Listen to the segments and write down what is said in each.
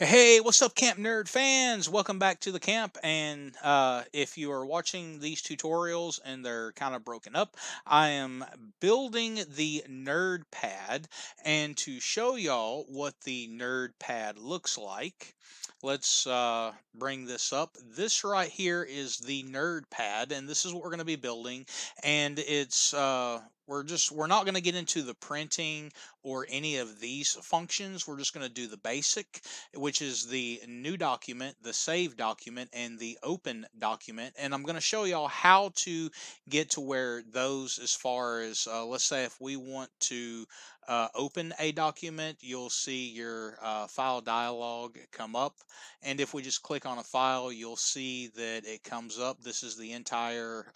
Hey, what's up, Camp Nerd fans? Welcome back to the camp. And if you are watching these tutorials and they're kind of broken up, I am building the nerd pad. And to show y'all what the nerd pad looks like, let's bring this up. This right here is the nerd pad, and this is what we're going to be building. And it's we're not going to get into the printing or any of these functions. We're just going to do the basic, which is the new document, the save document, and the open document. And I'm going to show y'all how to get to where those, as far as, let's say if we want to open a document, you'll see your file dialog come up. And if we just click on a file, you'll see that it comes up. This is the entire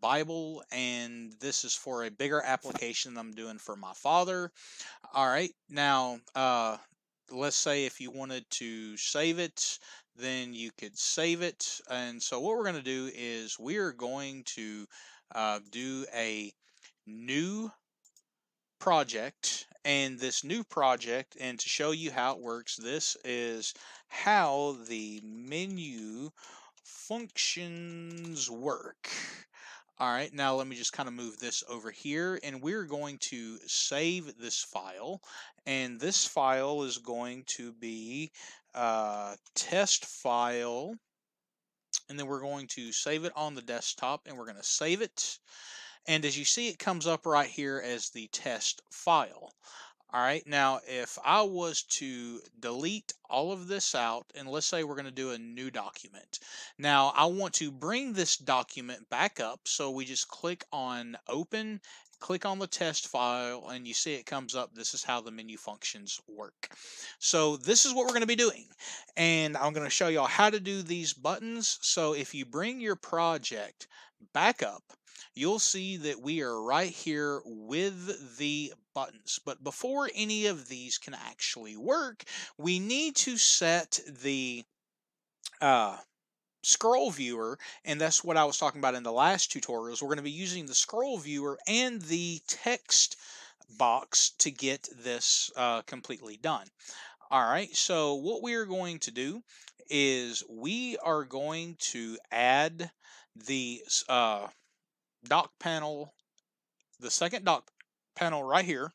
Bible, and this is for a bigger application I'm doing for my father. All right, now let's say if you wanted to save it, then you could save it. And so what we're going to do is we're going to do a new project, and this new project, and to show you how it works, this is how the menu functions work. All right, now let me just kind of move this over here, and we're going to save this file, and this file is going to be test file, and then we're going to save it on the desktop, and we're going to save it, and as you see, it comes up right here as the test file. All right, now if I was to delete all of this out, and let's say we're going to do a new document. Now I want to bring this document back up, so we just click on open, click on the test file, and you see it comes up. This is how the menu functions work. So this is what we're going to be doing, and I'm going to show y'all how to do these buttons. So if you bring your project back up, you'll see that we are right here with the buttons. But before any of these can actually work, we need to set the scroll viewer, and that's what I was talking about in the last tutorials. We're going to be using the scroll viewer and the text box to get this completely done. All right, so what we are going to do is we are going to add the dock panel, the second dock panel right here.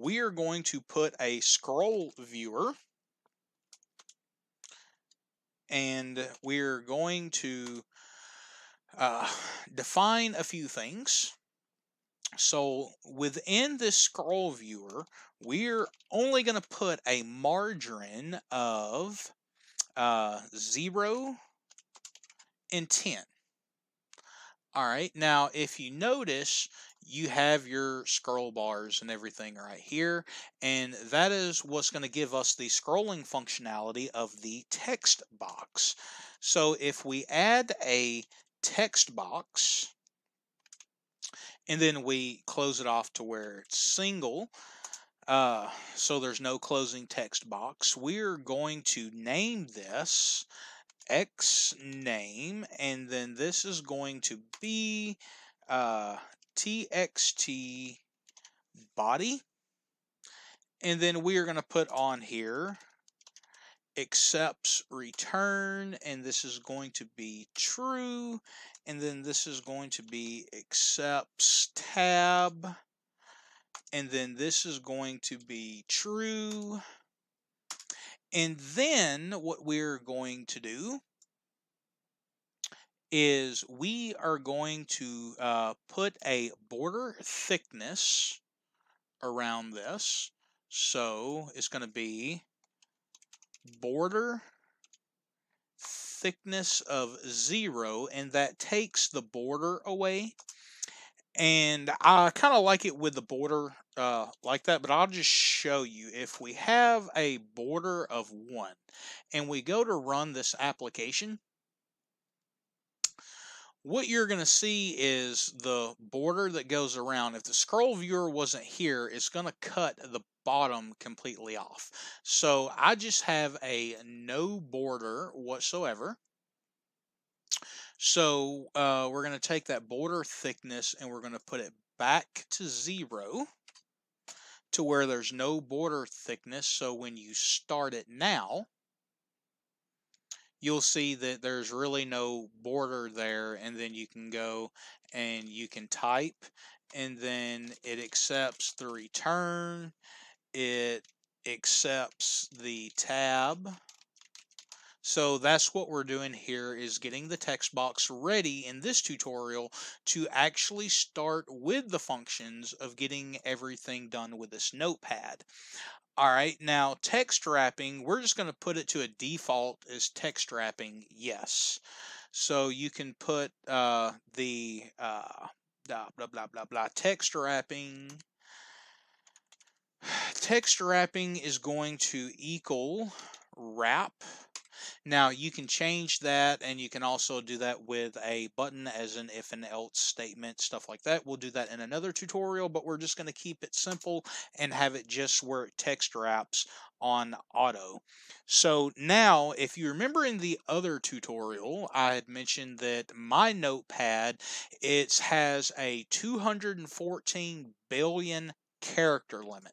We are going to put a scroll viewer, and we're going to define a few things. So within this scroll viewer, we're only going to put a margin of 0 and 10. All right, now if you notice, you have your scroll bars and everything right here, and that is what's going to give us the scrolling functionality of the text box. So if we add a text box, and then we close it off to where it's single, so there's no closing text box, we're going to name this X name, and then this is going to be txt body, and then we are going to put on here accepts return, and this is going to be true, and then this is going to be accepts tab, and then this is going to be true. And then what we're going to do is we are going to put a border thickness around this. So it's going to be border thickness of 0, and that takes the border away. And I kind of like it with the border like that, but I'll just show you. If we have a border of 1 and we go to run this application, what you're going to see is the border that goes around. If the scroll viewer wasn't here, it's going to cut the bottom completely off. So I just have a no border whatsoever. So we're going to take that border thickness and we're going to put it back to 0 to where there's no border thickness. So when you start it now, you'll see that there's really no border there, and then you can go and you can type, and then it accepts the return, it accepts the tab. So that's what we're doing here, is getting the text box ready in this tutorial to actually start with the functions of getting everything done with this notepad. All right, now text wrapping, we're just going to put it to a default as text wrapping, yes. So you can put text wrapping. Text wrapping is going to equal wrap. Now you can change that, and you can also do that with a button as an if and else statement, stuff like that. We'll do that in another tutorial, but we're just going to keep it simple and have it just where it text wraps on auto. So now, if you remember in the other tutorial, I had mentioned that my notepad, it has a 214 billion character limit.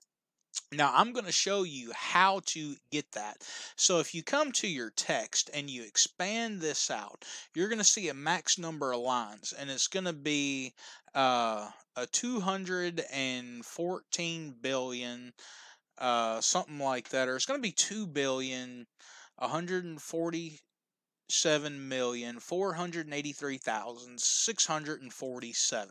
Now I'm going to show you how to get that. So if you come to your text and you expand this out, you're going to see a max number of lines, and it's going to be a 214 billion, something like that, or it's going to be 2,147,483,647.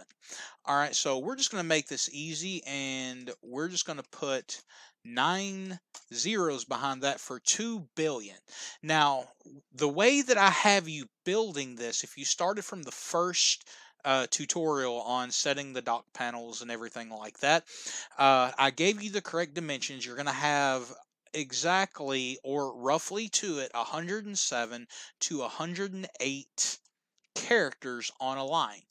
All right, so we're just going to make this easy, and we're just going to put 9 zeros behind that for 2 billion. Now, the way that I have you building this, if you started from the first tutorial on setting the dock panels and everything like that, I gave you the correct dimensions. You're going to have exactly, or roughly to it, 107 to 108 characters on a line.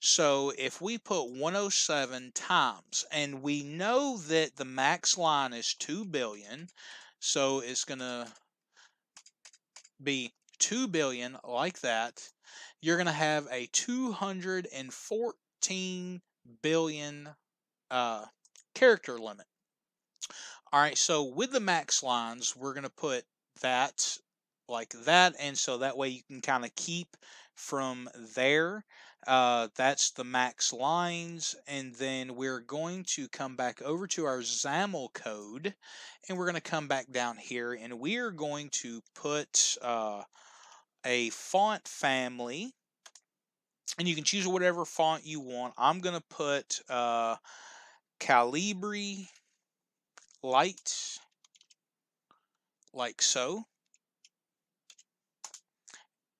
So if we put 107 times, and we know that the max line is 2 billion, so it's going to be 2 billion like that, you're going to have a 214 billion character limit. All right, so with the max lines, we're going to put that like that, and so that way you can kind of keep from there. That's the max lines, and then we're going to come back over to our XAML code, and we're going to come back down here, and we're going to put a font family, and you can choose whatever font you want. I'm going to put Calibri Light, like so,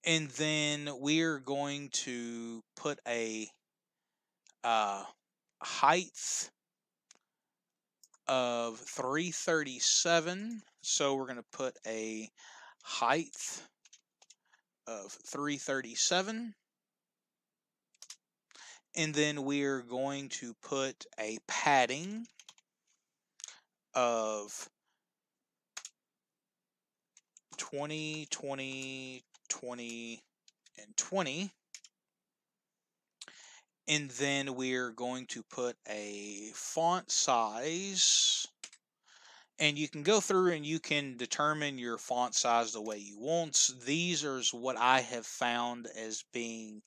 and then we're going to put a height of 337, so we're going to put a height of 337, and then we're going to put a padding of 20, 20, 20, and 20. And then we're going to put a font size. And you can go through and you can determine your font size the way you want. These are what I have found as being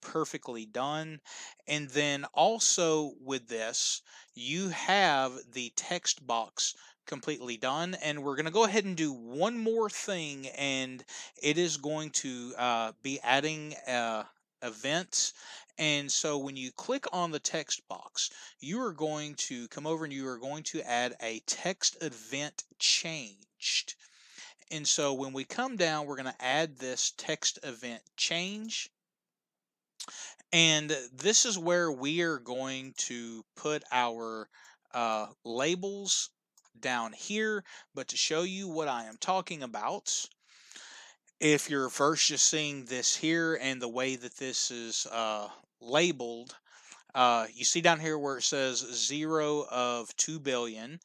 perfectly done. And then also with this, you have the text box completely done, and we're going to go ahead and do one more thing, and it is going to be adding events. And so when you click on the text box, you are going to come over and you are going to add a text event changed. And so when we come down, we're going to add this text event change. And this is where we are going to put our labels down here. But to show you what I am talking about If you're first just seeing this here and the way that this is labeled, you see down here where it says 0 of 2 billion.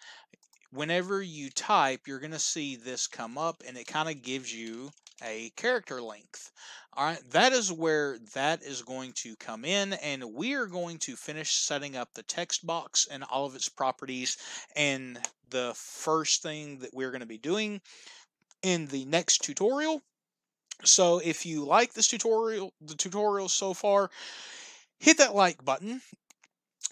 Whenever you type, you're going to see this come up, and it kind of gives you a character length. All right, that is where that is going to come in, and we are going to finish setting up the text box and all of its properties. And the first thing that we're going to be doing in the next tutorial. So if you like this tutorial, the tutorial so far, hit that like button.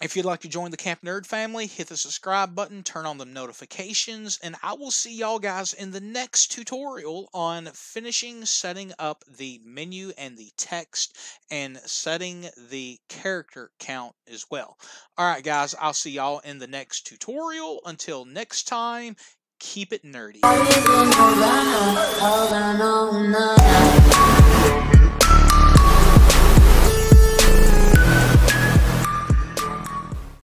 If you'd like to join the Camp Nerd family, hit the subscribe button, turn on the notifications, and I will see y'all guys in the next tutorial on finishing setting up the menu and the text and setting the character count as well. All right, guys, I'll see y'all in the next tutorial. Until next time, keep it nerdy.